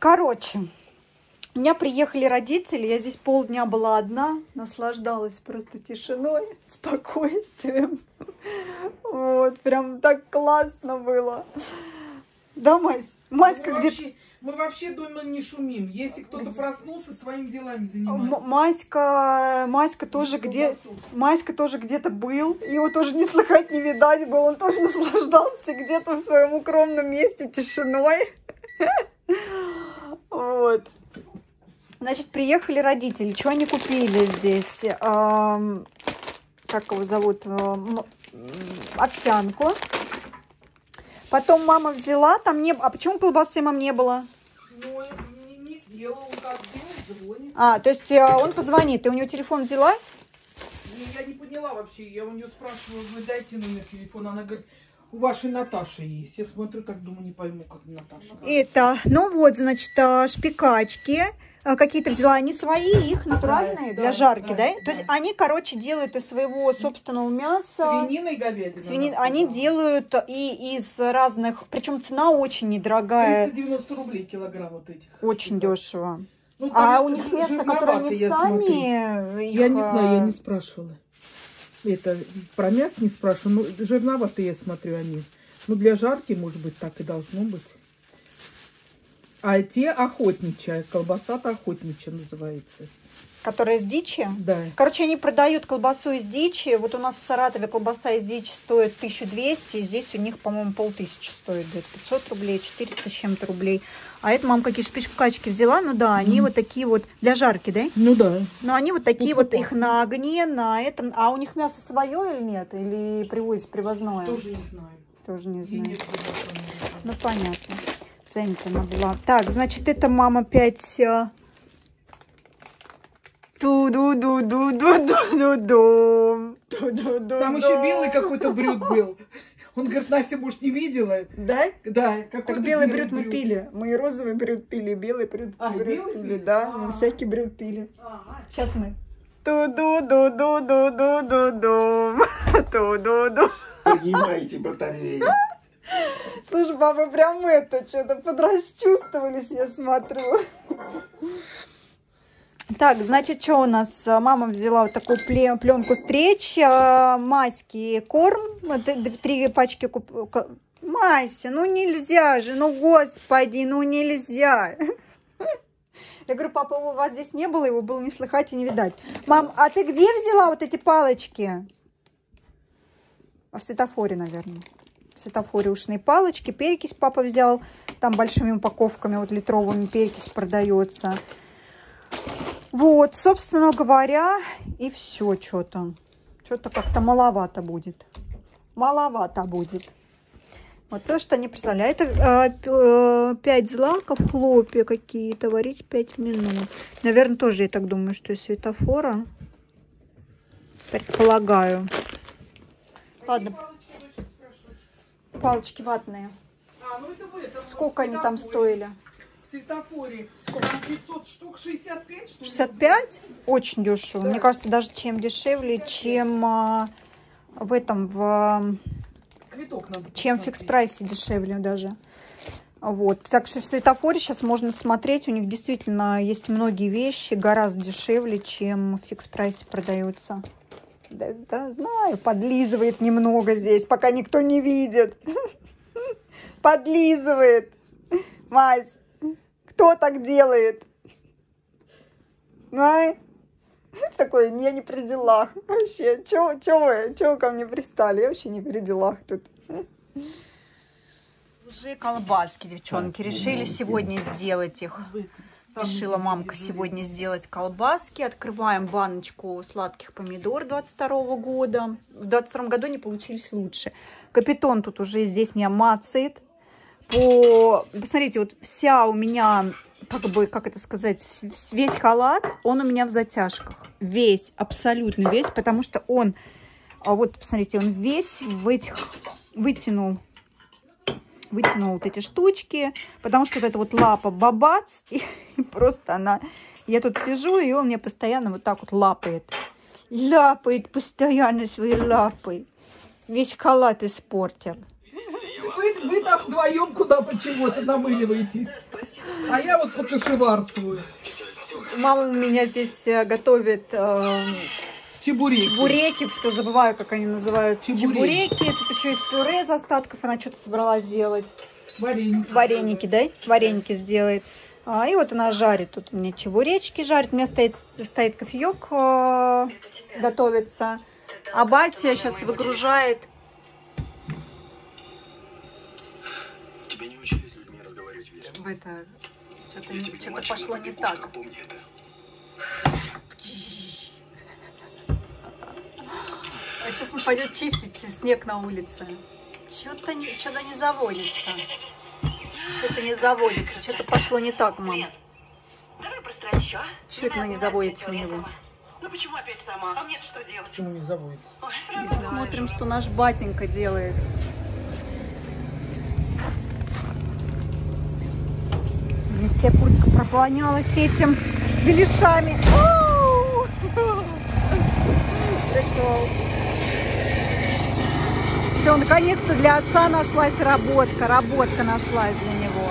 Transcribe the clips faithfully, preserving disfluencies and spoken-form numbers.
Короче, у меня приехали родители, я здесь полдня была одна, наслаждалась просто тишиной, спокойствием. Вот, прям так классно было. Да, Мась? Маська где-то... Мы вообще дома не шумим. Если кто-то проснулся, своими делами занимается. Маська, Маська тоже где, Маська тоже где-то был. Его тоже не слыхать, не видать был. Он тоже наслаждался где-то в своем укромном месте тишиной. Вот. Значит, приехали родители. Что они купили здесь? Как его зовут? Овсянку. Потом мама взяла, там не... А почему колбасы мам не было? Ну, не, не сделал, как сделал, звонит. А, то есть он позвонит, ты у него телефон взяла? Я не поняла вообще, я у нее спрашивала, вы дайте номер телефона, она говорит, у вашей Наташи есть. Я смотрю, так думаю, не пойму, как Наташа. Это, ну вот, значит, шпикачки какие-то взяла, они свои, их натуральные, да, для да, жарки, да, да? да? То есть они, короче, делают из своего собственного мяса. Свинина и говядина. Свини... Они да. делают и из разных, причем цена очень недорогая. триста девяносто рублей килограмм вот этих. Очень штук. Дешево. Ну, а у них мясо, которое они я сами... Их... Я не знаю, я не спрашивала. Это про мясо не спрашивала, но жирноватые, я смотрю, они. Ну, для жарки, может быть, так и должно быть. А те охотничья, колбаса-то охотничья называется. Которая из дичи? Да. Короче, они продают колбасу из дичи. Вот у нас в Саратове колбаса из дичи стоит тысячу двести. Здесь у них, по-моему, полтысячи стоит. Где-то пятьсот рублей, четыреста с чем-то рублей. А это, мам, какие шпичкачки взяла. Ну да, они mm. вот такие вот, для жарки, да? Ну да. Но они вот такие Пусть вот, их на огне, на этом. А у них мясо свое или нет? Или привозят привозное? Тоже не знаю. Тоже не знаю. Нет, ну, понятно. Занята она была. Так, значит, это мама пять... Ту-ду-ду-ду-ду-ду-ду-ду. Там еще белый какой-то брюд был. Он говорит, Настя, может, не видела? Да? Да. Так белый брюд мы пили. Мы и розовый брюд пили, и белый брюд пили. Да, мы всякий брюд пили. Сейчас мы. Ту-ду-ду-ду-ду-ду-ду-ду. Ту-ду-ду. Поднимайте батареи. Слушай, папа, прям это, что-то подрасчувствовались, я смотрю. Так, значит, что у нас? Мама взяла вот такую пленку встреч, Маське корм, три пачки купила. Мася, ну нельзя же, ну господи, ну нельзя. Я говорю, папа, у вас здесь не было, его было не слыхать и не видать. Мам, а ты где взяла вот эти палочки? В светофоре, наверное. Светофорюшные палочки, перекись папа взял, там большими упаковками, вот литровыми перекись продается. Вот, собственно говоря, и все что-то. Что-то как-то маловато будет. Маловато будет. Вот то, что не представляю. Это пять злаков, хлопья какие-то, варить пять минут. Наверное, тоже я так думаю, что из светофора. Предполагаю. Ладно. Палочки ватные. А, ну это вы, это сколько они там стоили? В светофоре. Сколько? пятьсот штук, шестьдесят пять, что ли? шестьдесят пять? Очень дешево. Да. Мне кажется, даже чем дешевле, чем а, в этом, в, квиток надо чем в фикс-прайсе дешевле даже. Вот. Так что в светофоре сейчас можно смотреть. У них действительно есть многие вещи гораздо дешевле, чем в фикс-прайсе продаются. Да, да, знаю, подлизывает немного здесь, пока никто не видит. Подлизывает. Мась, кто так делает? А? Такой, я не при делах. Вообще, чего вы, чего вы ко мне пристали? Я вообще не при делах тут. Уже колбаски, девчонки, решили сегодня сделать их. Решила мамка сегодня сделать колбаски. Открываем баночку сладких помидор двадцать второго года. В двадцать втором году они получились лучше. Капитон тут уже здесь меня мацает. По... Посмотрите, вот вся у меня, как бы, как это сказать, весь халат, он у меня в затяжках. Весь, абсолютно весь, потому что он, вот, посмотрите, он весь в этих вытянул. Вытянула вот эти штучки, потому что вот эта вот лапа бабац, и, и просто она... Я тут сижу, и он мне постоянно вот так вот лапает. Ляпает постоянно своей лапой. Весь халат испортил. Вы, вы там вдвоем куда-то чего-то намыливаетесь. А я вот покашеварствую. Мама у меня здесь готовит э, чебуреки. чебуреки. Все, забываю, как они называются. Чебуреки. чебуреки. Тут еще есть пюре из остатков. Она что-то собралась делать. Вареники. Вареники, да? Вареники сделает. А, и вот она жарит. Тут у меня чебуречки жарит. У меня стоит, стоит кофеек э, готовится. А батя сейчас выгружает. Тебя не учили с людьми разговаривать вечером. В это... Что-то пошло не так. А сейчас он пойдет чистить снег на улице. Что-то не, что-то не заводится. Что-то не заводится. Что-то пошло не так, мама. Давай быстро еще. Что это не заводится у него? Ну почему опять сама? А мне-то что делать? Почему не заводится? И смотрим, что наш батенька делает. Мне вся куртка проклонялась этим беляшами. Пришел. Все, наконец-то для отца нашлась работка. Работка нашлась для него.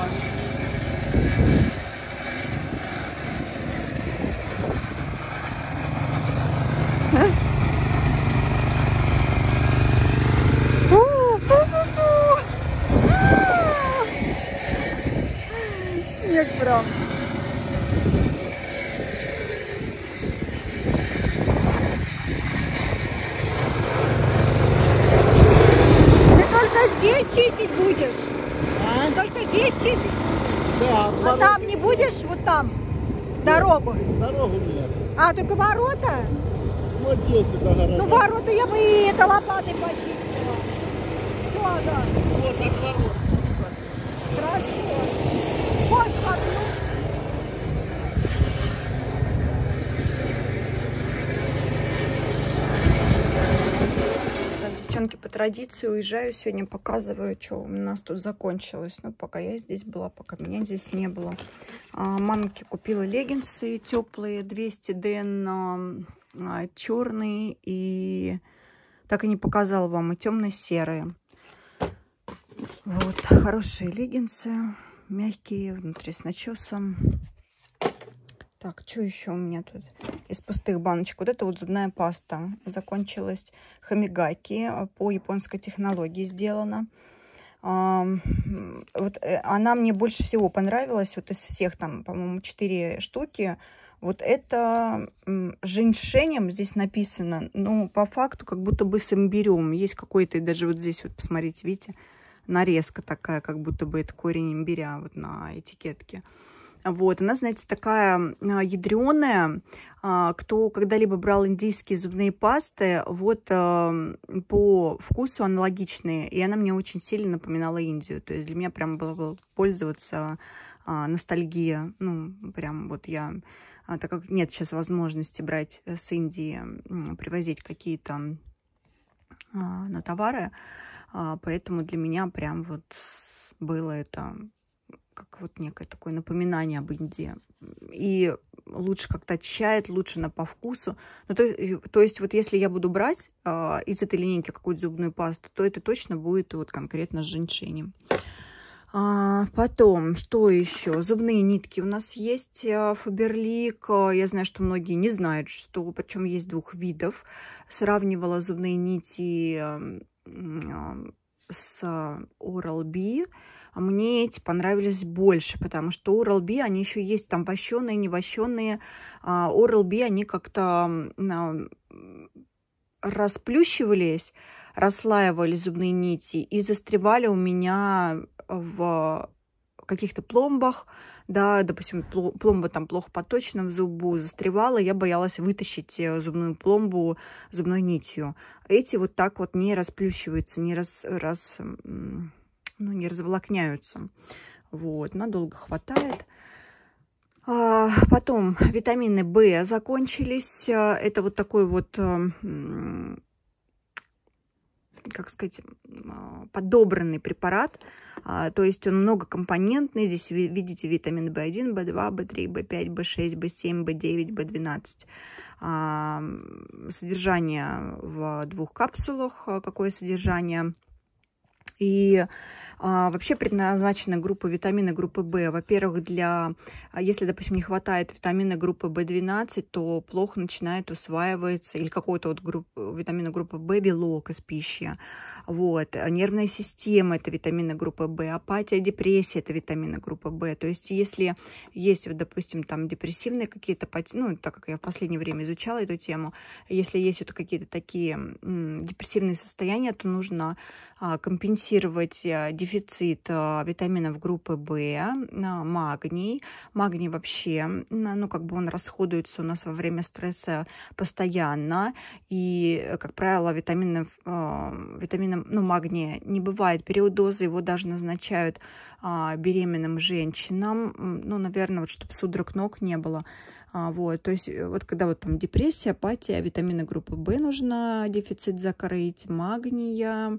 А, только ворота? Вот здесь это гора. Ну, ворота я бы и это лопатой почистила. Да, да. Вот так ворота. Хорошо. Вот так. Девчонки, по традиции уезжаю сегодня, показываю, что у нас тут закончилось. Ну, пока я здесь была, пока меня здесь не было. Мамке купила леггинсы теплые, двести ден, черные и, так и не показала вам, и темно-серые. Вот, хорошие леггинсы, мягкие, внутри с начесом. Так, что еще у меня тут? Из пустых баночек. Вот это вот зубная паста. Закончилась. Хамигаки. По японской технологии сделана. А, вот, она мне больше всего понравилась. Вот из всех там, по-моему, четыре штуки. Вот это женьшенем здесь написано. Ну, по факту, как будто бы с имбирем. Есть какой-то, и даже вот здесь, вот посмотрите, видите, нарезка такая, как будто бы это корень имбиря вот на этикетке. Вот, она, знаете, такая ядреная. Кто когда-либо брал индийские зубные пасты, вот по вкусу аналогичные. И она мне очень сильно напоминала Индию. То есть для меня прям было пользоваться ностальгия. Ну, прям вот я, так как нет сейчас возможности брать с Индии, привозить какие-то на товары, поэтому для меня прям вот было это... как вот некое такое напоминание об Индии. И лучше как-то очищает, лучше она по вкусу. Ну, то, то есть вот если я буду брать э, из этой линейки какую-то зубную пасту, то это точно будет вот конкретно с женьшенем. А, потом, что еще? Зубные нитки у нас есть. Фаберлик. Я знаю, что многие не знают, что, причем есть двух видов. Сравнивала зубные нити э, э, с Oral-B. Мне эти понравились больше, потому что Oral-B, они еще есть там вощеные, не вощеные. Oral-B, они как-то расплющивались, расслаивали зубные нити и застревали у меня в каких-то пломбах. Да, допустим, пломба там плохо поточена в зубу, застревала, я боялась вытащить зубную пломбу зубной нитью. Эти вот так вот не расплющиваются, не раз... раз... Ну, не разволокняются. Вот, надолго хватает. А, потом витамины В закончились. Это вот такой вот, как сказать, подобранный препарат. А, то есть он многокомпонентный. Здесь видите витамины В1, В2, В3, В5, В6, В7, В9, В12. А, содержание в двух капсулах. Какое содержание? И А, вообще предназначена группа витамина группы В. Во-первых, для, если, допустим, не хватает витамина группы В двенадцать, то плохо начинает усваиваться, или какой-то вот групп, витамина группы В белок из пищи. Вот. Нервная система – это витамина группы В. Апатия, депрессия – это витамина группы В. То есть если есть, вот, допустим, там депрессивные какие-то, ну, так как я в последнее время изучала эту тему, если есть вот какие-то такие депрессивные состояния, то нужно компенсировать дефицит витаминов группы В, магний. Магний вообще, ну, как бы он расходуется у нас во время стресса постоянно. И, как правило, витаминов, витамином, ну, магния не бывает переудозы, его даже назначают беременным женщинам, ну, наверное, вот, чтобы судорог ног не было. Вот, то есть, вот когда вот там депрессия, апатия, витамина группы В нужно дефицит закрыть, магния,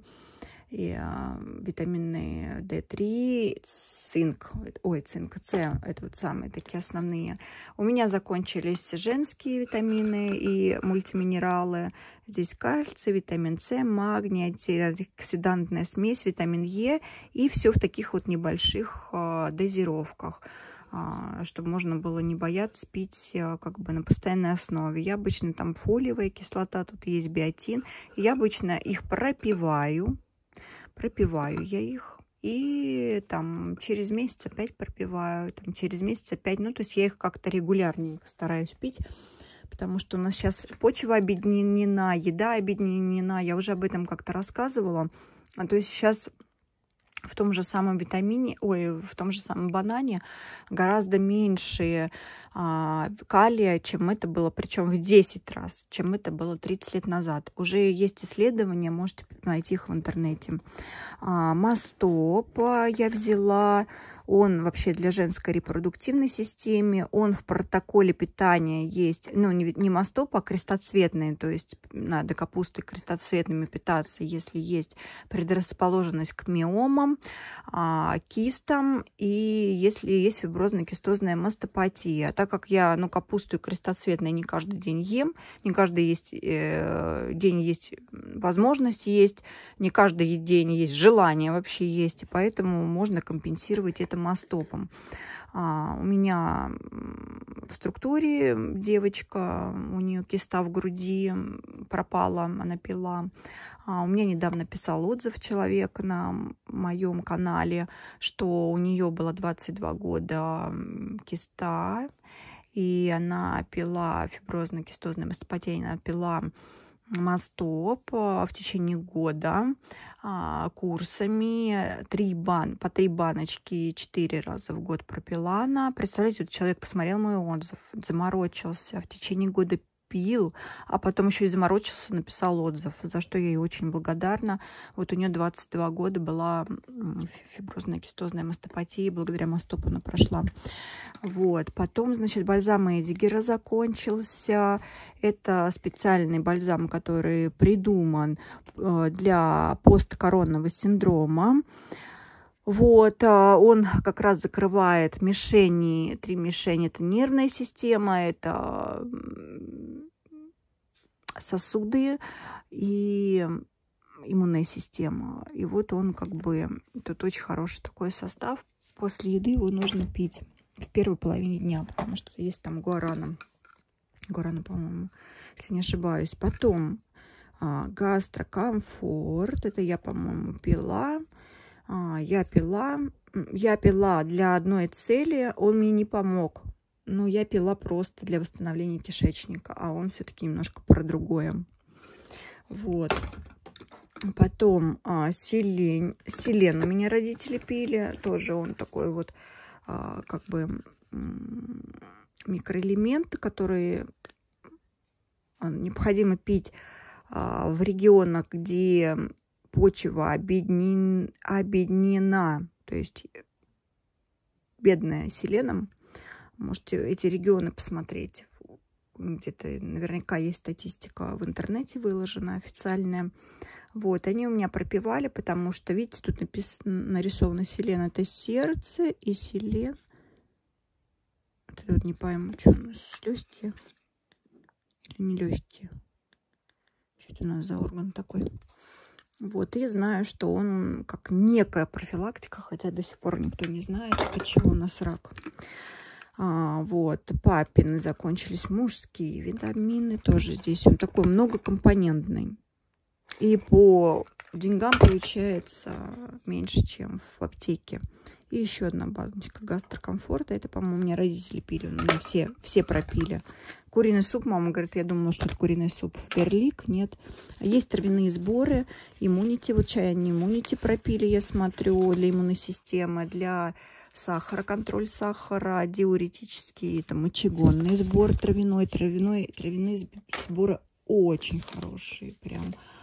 и, а, витамины дэ три, цинк, ой, цинк, С, это вот самые такие основные. У меня закончились женские витамины и мультиминералы. Здесь кальций, витамин С, магний, антиоксидантная смесь, витамин Е. И все в таких вот небольших а, дозировках, чтобы можно было не бояться пить как бы на постоянной основе. Я обычно там фолиевая кислота, тут есть биотин. Я обычно их пропиваю, пропиваю я их. И там через месяц опять пропиваю, там через месяц опять. Ну, то есть я их как-то регулярненько стараюсь пить, потому что у нас сейчас почва обеднена, еда обеднена. Я уже об этом как-то рассказывала. То есть сейчас... В том же самом витамине, ой, в том же самом банане гораздо меньше а, калия, чем это было, причем в десять раз, чем это было тридцать лет назад. Уже есть исследования, можете найти их в интернете. А, Мастоп я взяла, он вообще для женской репродуктивной системы, он в протоколе питания есть, ну, не, не Мастоп, а крестоцветные, то есть надо капустой крестоцветными питаться, если есть предрасположенность к миомам, кистам, и если есть фиброзная кистозная мастопатия. Так как я, ну, капусту и крестоцветную не каждый день ем, не каждый есть, э, день есть возможность есть, не каждый день есть желание вообще есть, и поэтому можно компенсировать это мастопом. А, у меня в структуре девочка, у нее киста в груди пропала, она пила. А, у меня недавно писал отзыв человек на моем канале, что у нее было двадцать два года киста, и она пила фиброзно-кистозная мастопатия, она пила Мастоп в течение года курсами три бан, по три баночки четыре раза в год пропила она. Представляете, вот человек посмотрел мой отзыв, заморочился, в течение года пил, а потом еще и заморочился, написал отзыв, за что я ей очень благодарна. Вот у нее двадцать два года была фиброзная кистозная мастопатия, благодаря Мастопу она прошла. Вот. Потом, значит, бальзам Эдигера закончился. Это специальный бальзам, который придуман для посткоронного синдрома. Вот, он как раз закрывает мишени, три мишени, это нервная система, это сосуды и иммунная система. И вот он как бы, тут очень хороший такой состав, после еды его нужно пить в первой половине дня, потому что есть там гуарана, гуарана, по-моему, если не ошибаюсь. Потом гастрокомфорт, это я, по-моему, пила. Я пила, я пила для одной цели, он мне не помог, но я пила просто для восстановления кишечника, а он все-таки немножко про другое. Вот. Потом а, селен, селен у меня родители пили, тоже он такой вот а, как бы микроэлемент, который необходимо пить а, в регионах, где почва обеднен, обеднена, то есть бедная селеном. Можете эти регионы посмотреть. Где-то наверняка есть статистика в интернете выложена официальная. Вот, они у меня пропивали, потому что, видите, тут написано, нарисовано селен. Это сердце и селен. Вот не пойму, что у нас легкие или не легкие. Что это у нас за орган такой? Вот, и знаю, что он как некая профилактика, хотя до сих пор никто не знает, почему у нас рак. А, вот, папины закончились, мужские витамины тоже здесь. Он такой многокомпонентный. И по деньгам получается меньше, чем в аптеке. И еще одна баночка гастрокомфорта. Это, по-моему, у меня родители пили. У меня все, все пропили. Куриный суп. Мама говорит, я думала, что это куриный суп. Фаберлик. Нет. Есть травяные сборы. Иммунити. Вот чай они иммунити пропили, я смотрю. Для иммунной системы. Для сахара. Контроль сахара. Диуретический. Там мочегонный сбор. Травяной. Травяной. Травяные сборы очень хорошие. Прям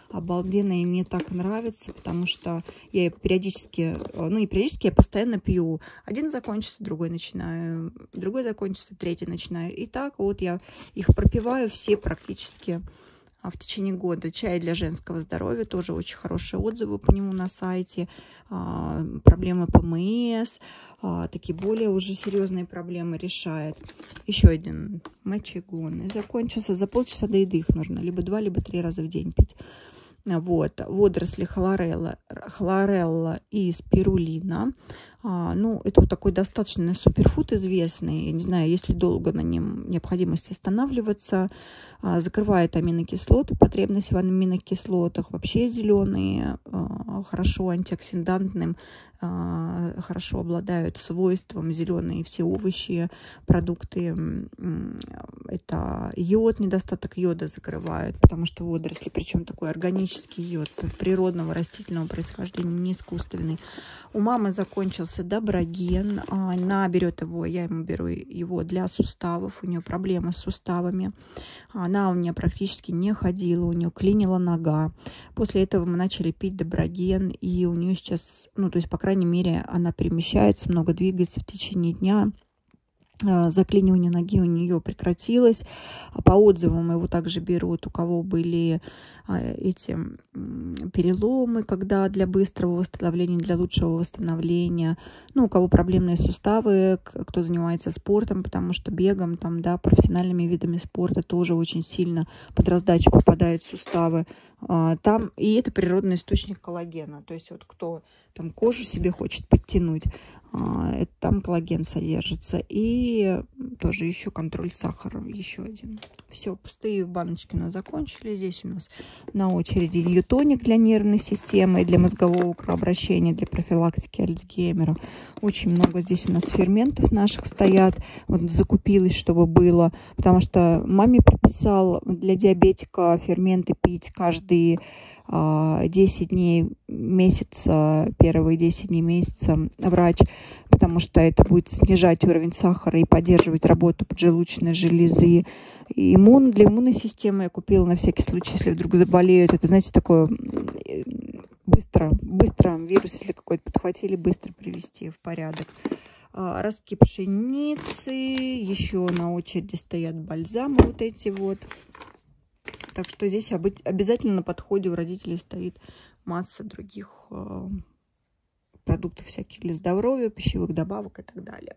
обалденно, и мне так нравится, потому что я периодически, ну не периодически, я постоянно пью. Один закончится, другой начинаю, другой закончится, третий начинаю. И так вот я их пропиваю все практически в течение года. Чай для женского здоровья, тоже очень хорошие отзывы по нему на сайте. А, проблемы ПМС, а, такие более уже серьезные проблемы решает. Еще один мочегонный закончился. За полчаса до еды их нужно либо два, либо три раза в день пить. Вот, водоросли хлорелла, хлорелла и спирулина. А, ну, это вот такой достаточно суперфуд известный. Я не знаю, если долго на нем необходимость останавливаться. А, закрывает аминокислоты, потребность в аминокислотах. Вообще зеленые, а, хорошо антиоксидантным, а, хорошо обладают свойством зеленые все овощи, продукты. Это йод, недостаток йода закрывают, потому что водоросли, причем такой органический, йод природного растительного происхождения, не искусственный. У мамы закончился доброген. Она берет его, я ему беру его для суставов. У нее проблемы с суставами. Она у меня практически не ходила, у нее клинила нога. После этого мы начали пить доброген, и у нее сейчас, ну то есть по крайней мере она перемещается, много двигается в течение дня. Заклинивание ноги у нее прекратилось. По отзывам его также берут, у кого были эти переломы, когда для быстрого восстановления, для лучшего восстановления, ну, у кого проблемные суставы, кто занимается спортом, потому что бегом, там, да, профессиональными видами спорта тоже очень сильно под раздачу попадают суставы. Там, и это природный источник коллагена. То есть вот кто там кожу себе хочет подтянуть, это там коллаген содержится. И тоже еще контроль сахара, еще один. Все, пустые баночки у нас закончили. Здесь у нас на очереди ньютоник для нервной системы, для мозгового кровообращения, для профилактики Альцгеймера. Очень много здесь у нас ферментов наших стоят. Вот закупилась, чтобы было. Потому что маме прописал для диабетика ферменты пить каждый десять дней месяца, первые десять дней месяца врач, потому что это будет снижать уровень сахара и поддерживать работу поджелудочной железы. Иммун, для иммунной системы я купила на всякий случай, если вдруг заболеют. Это, знаете, такое быстро, быстро вирус, если какой-то подхватили, быстро привести в порядок. Ростки пшеницы, еще на очереди стоят бальзамы вот эти вот. Так что здесь обязательно на подходе у родителей стоит масса других продуктов всяких для здоровья, пищевых добавок и так далее.